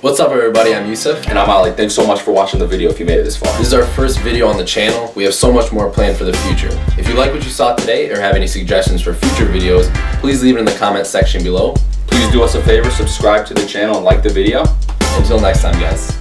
What's up everybody, I'm Yusuf. And I'm Ali. Thanks so much for watching the video if you made it this far. This is our first video on the channel. We have so much more planned for the future. If you like what you saw today or have any suggestions for future videos, please leave it in the comments section below. Please do us a favor, subscribe to the channel and like the video. Until next time guys.